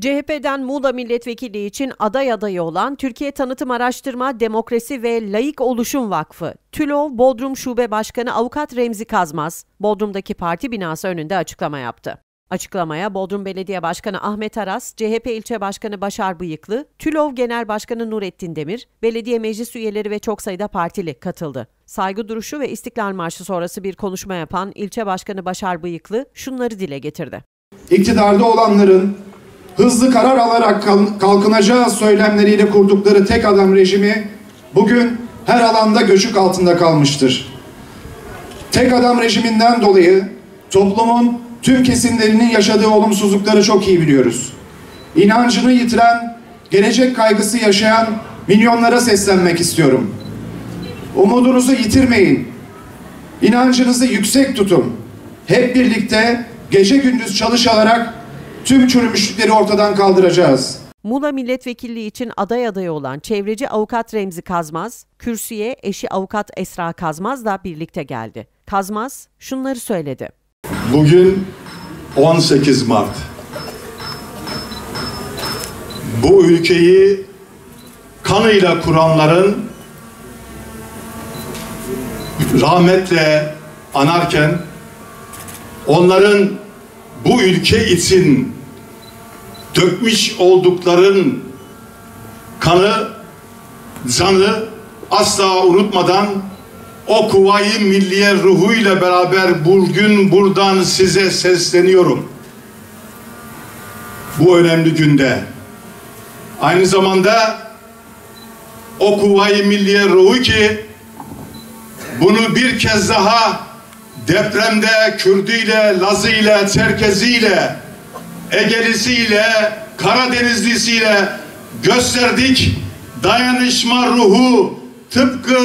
CHP'den Muğla milletvekili için aday adayı olan Türkiye Tanıtım Araştırma, Demokrasi ve Laik Oluşum Vakfı, TÜLOV Bodrum Şube Başkanı Avukat Remzi Kazmaz, Bodrum'daki parti binası önünde açıklama yaptı. Açıklamaya Bodrum Belediye Başkanı Ahmet Aras, CHP İlçe Başkanı Başar Bıyıklı, TÜLOV Genel Başkanı Nurettin Demir, belediye meclis üyeleri ve çok sayıda partili katıldı. Saygı duruşu ve İstiklal Marşı sonrası bir konuşma yapan İlçe Başkanı Başar Bıyıklı şunları dile getirdi. İktidarda olanların hızlı karar alarak kalkınacağı söylemleriyle kurdukları tek adam rejimi bugün her alanda göçük altında kalmıştır. Tek adam rejiminden dolayı toplumun tüm kesimlerinin yaşadığı olumsuzlukları çok iyi biliyoruz. İnancını yitiren, gelecek kaygısı yaşayan milyonlara seslenmek istiyorum. Umudunuzu yitirmeyin. İnancınızı yüksek tutun. Hep birlikte gece gündüz çalışarak tüm çürümüşlükleri ortadan kaldıracağız. Muğla milletvekilliği için aday adayı olan çevreci avukat Remzi Kazmaz, kürsüye eşi avukat Esra Kazmaz'la birlikte geldi. Kazmaz şunları söyledi. Bugün 18 Mart. Bu ülkeyi kanıyla kuranların rahmetle anarken onların bu ülke için dökmüş oldukların kanı, canı asla unutmadan o kuvayı milliye ruhuyla beraber bugün buradan size sesleniyorum. Bu önemli günde. Aynı zamanda o kuvayı milliye ruhu ki bunu bir kez daha depremde Kürdüyle, Lazı'yla, Çerkezi'yle, Ege'lisiyle, Karadenizlisiyle gösterdik. Dayanışma ruhu tıpkı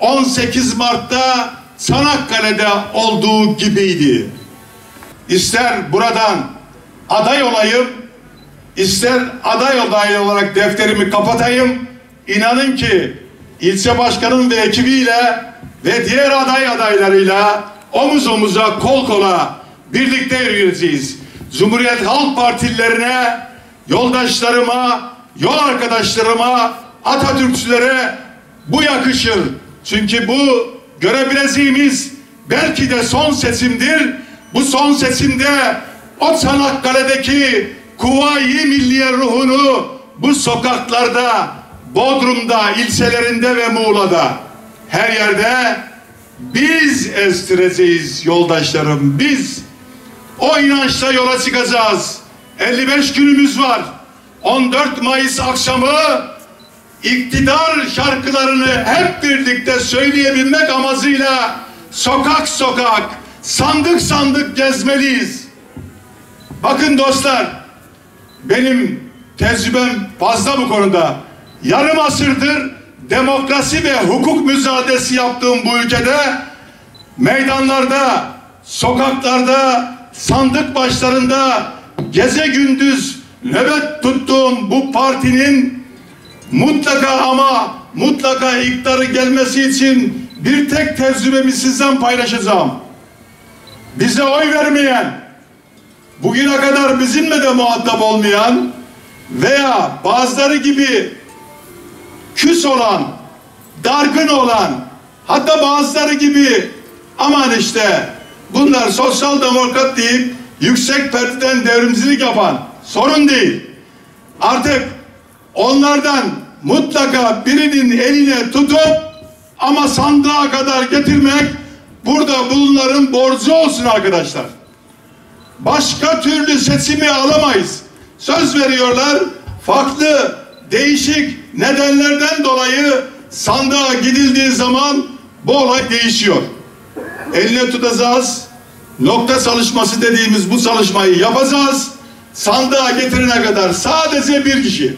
18 Mart'ta Çanakkale'de olduğu gibiydi. İster buradan aday olayım, ister aday adayı olarak defterimi kapatayım, inanın ki ilçe başkanım ve ekibiyle ve diğer aday adaylarıyla omuz omuza, kol kola birlikte yürüyeceğiz. Cumhuriyet Halk Partililerine, yoldaşlarıma, yol arkadaşlarıma, Atatürkçülere bu yakışır. Çünkü bu görebileceğimiz belki de son seçimdir. Bu son seçimde o Çanakkale'deki kuvayi milliye ruhunu bu sokaklarda, Bodrum'da, ilçelerinde ve Muğla'da her yerde biz estireceğiz yoldaşlarım. Biz o inançla yola çıkacağız. 55 günümüz var. 14 Mayıs akşamı İktidar şarkılarını hep birlikte söyleyebilmek amacıyla sokak sokak, sandık sandık gezmeliyiz. Bakın dostlar, benim tecrübem fazla bu konuda. Yarım asırdır demokrasi ve hukuk mücadelesi yaptığım bu ülkede meydanlarda, sokaklarda, sandık başlarında gece gündüz nöbet tuttuğum bu partinin mutlaka ama mutlaka iktidarı gelmesi için bir tek tecrübemi sizden paylaşacağım. Bize oy vermeyen, bugüne kadar bizimle de muhatap olmayan veya bazıları gibi küs olan, dargın olan, hatta bazıları gibi aman işte bunlar sosyal demokrat deyip yüksek perdeden devrimcilik yapan, sorun değil. Artık onlardan mutlaka birinin eline tutup ama sandığa kadar getirmek burada bunların borcu olsun arkadaşlar. Başka türlü seçimi alamayız. Söz veriyorlar, farklı değişik nedenlerden dolayı sandığa gidildiği zaman bu olay değişiyor. Eline tutacağız, nokta çalışması dediğimiz bu çalışmayı yapacağız. Sandığa getirene kadar sadece bir kişi,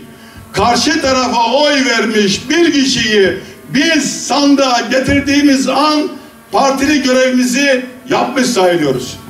karşı tarafa oy vermiş bir kişiyi biz sandığa getirdiğimiz an partili görevimizi yapmış sayılıyoruz.